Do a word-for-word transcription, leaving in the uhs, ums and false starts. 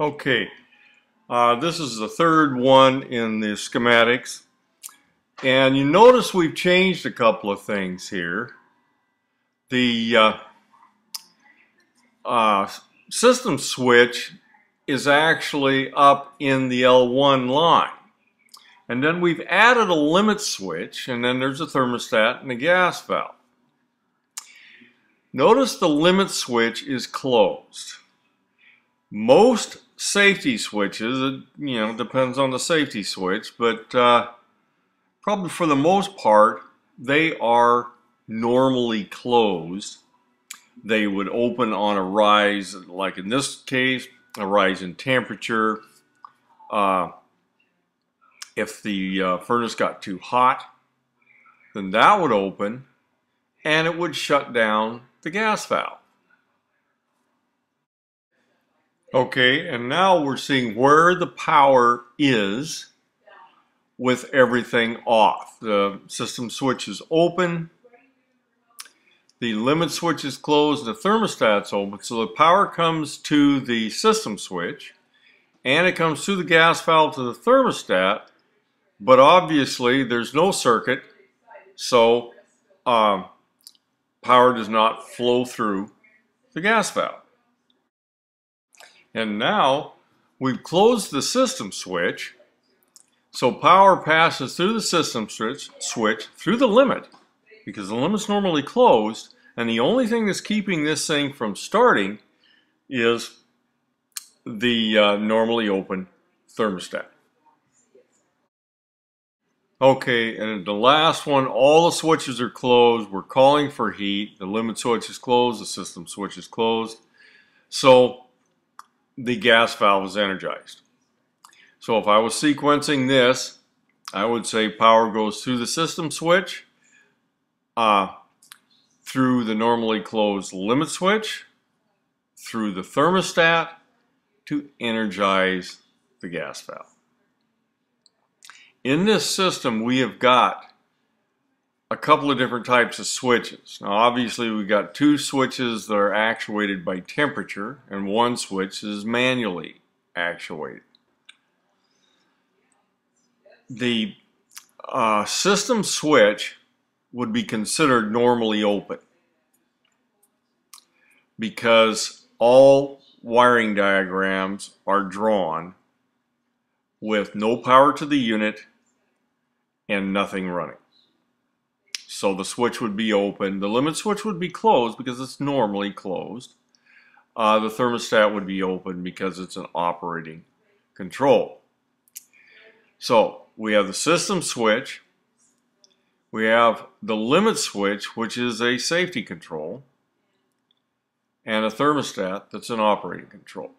Okay, uh, this is the third one in the schematics, and you notice we've changed a couple of things here. The uh, uh, system switch is actually up in the L one line, and then we've added a limit switch, and then there's a thermostat and a gas valve. Notice the limit switch is closed. Most safety switches, it, you know, depends on the safety switch, but uh, probably for the most part, they are normally closed. They would open on a rise, like in this case, a rise in temperature. Uh, if the uh, furnace got too hot, then that would open and it would shut down the gas valve. Okay, and now we're seeing where the power is with everything off. The system switch is open, the limit switch is closed, the thermostat's open, so the power comes to the system switch, and it comes through the gas valve to the thermostat, but obviously there's no circuit, so um, power does not flow through the gas valve. And now we've closed the system switch, so power passes through the system switch, switch through the limit, because the limit's normally closed, and the only thing that's keeping this thing from starting is the uh, normally open thermostat. Okay, and the last one, all the switches are closed. We're calling for heat. The limit switch is closed. The system switch is closed. So the gas valve is energized. So if I was sequencing this, I would say power goes through the system switch, uh, through the normally closed limit switch, through the thermostat to energize the gas valve. In this system, we have got a couple of different types of switches. Now obviously we've got two switches that are actuated by temperature and one switch is manually actuated. The uh, system switch would be considered normally open because all wiring diagrams are drawn with no power to the unit and nothing running. So the switch would be open, the limit switch would be closed because it's normally closed. Uh, the thermostat would be open because it's an operating control. So we have the system switch, we have the limit switch, which is a safety control, and a thermostat that's an operating control.